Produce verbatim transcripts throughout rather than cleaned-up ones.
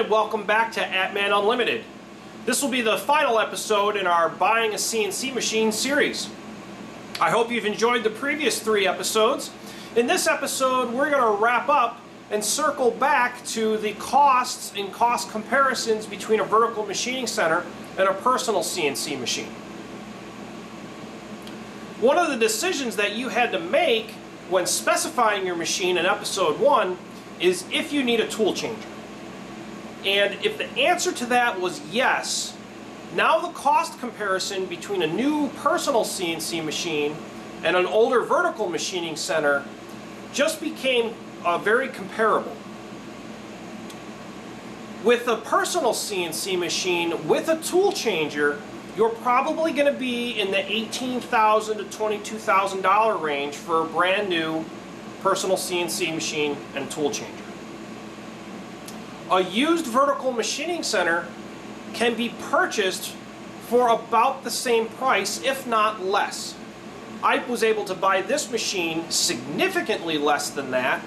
and welcome back to At-Man Unlimited. This will be the final episode in our Buying a C N C Machine series. I hope you've enjoyed the previous three episodes. In this episode, we're going to wrap up and circle back to the costs and cost comparisons between a vertical machining center and a personal C N C machine. One of the decisions that you had to make when specifying your machine in episode one is if you need a tool changer. And if the answer to that was yes, now the cost comparison between a new personal C N C machine and an older vertical machining center just became uh, very comparable. With a personal C N C machine with a tool changer, you're probably going to be in the eighteen thousand dollars to twenty-two thousand dollars range for a brand new personal C N C machine and tool changer. A used vertical machining center can be purchased for about the same price, if not less. I was able to buy this machine significantly less than that,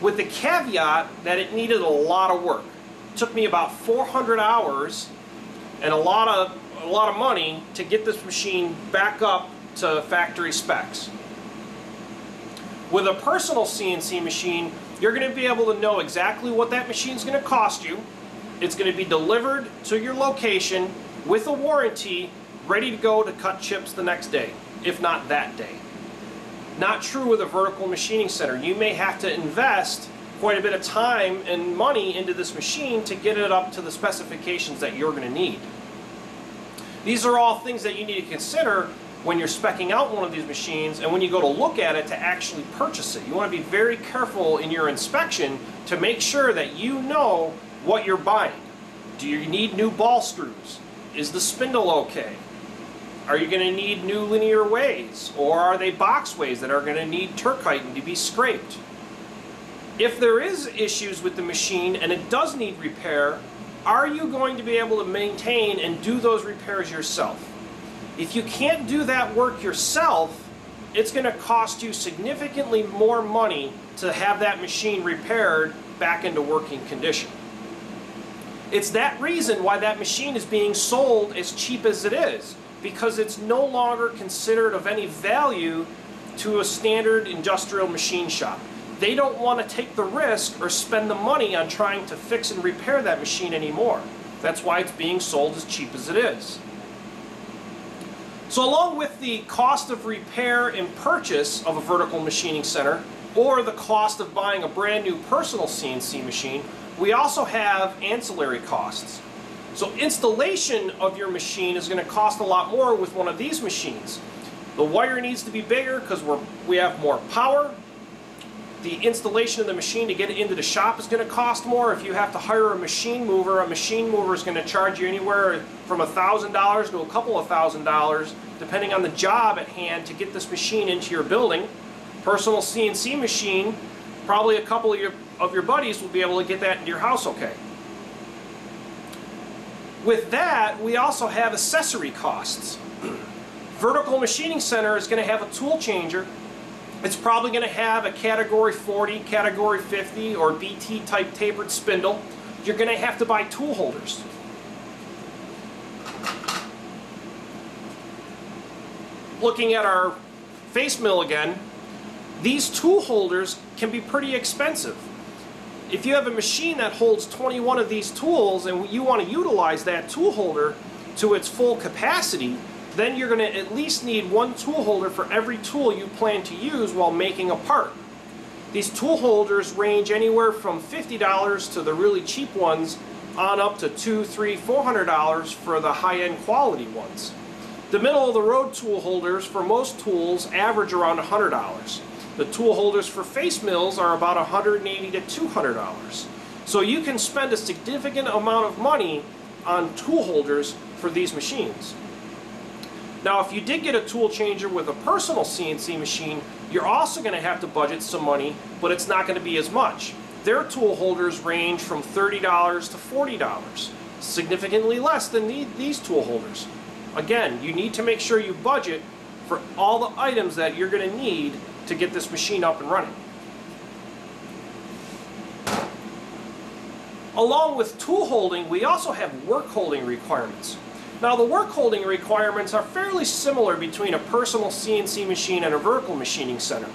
with the caveat that it needed a lot of work. It took me about four hundred hours and a lot of a lot of money to get this machine back up to factory specs. With a personal C N C machine, you're going to be able to know exactly what that machine's going to cost you. It's going to be delivered to your location with a warranty, ready to go to cut chips the next day, if not that day. Not true with a vertical machining center. You may have to invest quite a bit of time and money into this machine to get it up to the specifications that you're going to need. These are all things that you need to consider when you're specking out one of these machines and when you go to look at it to actually purchase it. You want to be very careful in your inspection to make sure that you know what you're buying. Do you need new ball screws? Is the spindle okay? Are you going to need new linear ways, or are they box ways that are going to need Turkiting to be scraped? If there is issues with the machine and it does need repair, are you going to be able to maintain and do those repairs yourself? If you can't do that work yourself, it's going to cost you significantly more money to have that machine repaired back into working condition. It's that reason why that machine is being sold as cheap as it is, because it's no longer considered of any value to a standard industrial machine shop. They don't want to take the risk or spend the money on trying to fix and repair that machine anymore. That's why it's being sold as cheap as it is. So along with the cost of repair and purchase of a vertical machining center, or the cost of buying a brand new personal C N C machine, we also have ancillary costs. So installation of your machine is going to cost a lot more with one of these machines. The wire needs to be bigger because we're, we have more power. The installation of the machine to get it into the shop is going to cost more. If you have to hire a machine mover, a machine mover is going to charge you anywhere from a thousand dollars to a couple of thousand dollars, depending on the job at hand, to get this machine into your building. Personal C N C machine, probably a couple of your, of your buddies will be able to get that into your house okay. With that, we also have accessory costs. Vertical machining center is going to have a tool changer. It's probably going to have a category forty, category fifty, or B T type tapered spindle. You're going to have to buy tool holders. Looking at our face mill again, these tool holders can be pretty expensive. If you have a machine that holds twenty-one of these tools and you want to utilize that tool holder to its full capacity, then you're going to at least need one tool holder for every tool you plan to use while making a part. These tool holders range anywhere from fifty dollars to the really cheap ones on up to two hundred dollars, three hundred dollars, four hundred dollars for the high-end quality ones. The middle-of-the-road tool holders for most tools average around one hundred dollars. The tool holders for face mills are about one hundred eighty dollars to two hundred dollars. So you can spend a significant amount of money on tool holders for these machines. Now, if you did get a tool changer with a personal C N C machine, you're also going to have to budget some money, but it's not going to be as much. Their tool holders range from thirty dollars to forty dollars, significantly less than the, these tool holders. Again, you need to make sure you budget for all the items that you're going to need to get this machine up and running. Along with tool holding, we also have work holding requirements. Now, the work holding requirements are fairly similar between a personal C N C machine and a vertical machining center.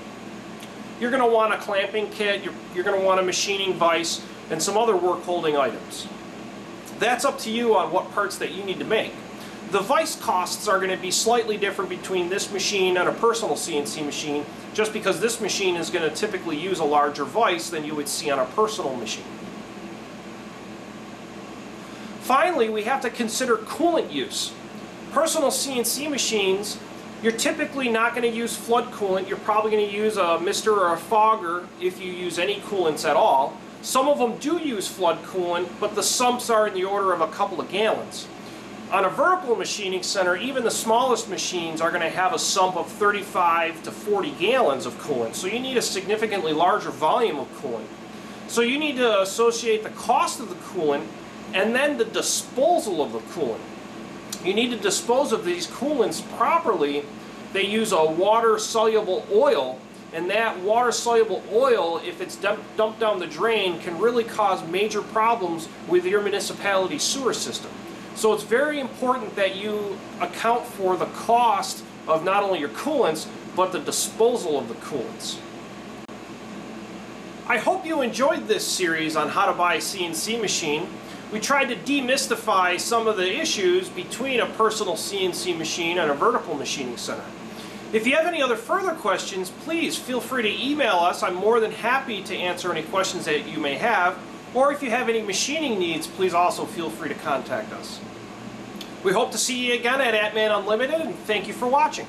You're going to want a clamping kit, you're, you're going to want a machining vise, and some other work holding items. That's up to you on what parts that you need to make. The vise costs are going to be slightly different between this machine and a personal C N C machine, just because this machine is going to typically use a larger vise than you would see on a personal machine. Finally, we have to consider coolant use. Personal C N C machines, you're typically not going to use flood coolant. You're probably going to use a mister or a fogger if you use any coolants at all. Some of them do use flood coolant, but the sumps are in the order of a couple of gallons. On a vertical machining center, even the smallest machines are going to have a sump of thirty-five to forty gallons of coolant, so you need a significantly larger volume of coolant. So you need to associate the cost of the coolant and then the disposal of the coolant. You need to dispose of these coolants properly. They use a water-soluble oil, and that water-soluble oil, if it's dumped down the drain, can really cause major problems with your municipality's sewer system. So it's very important that you account for the cost of not only your coolants, but the disposal of the coolants. I hope you enjoyed this series on how to buy a C N C machine. We tried to demystify some of the issues between a personal C N C machine and a vertical machining center. If you have any other further questions, please feel free to email us. I'm more than happy to answer any questions that you may have. Or if you have any machining needs, please also feel free to contact us. We hope to see you again at At-Man Unlimited, and thank you for watching.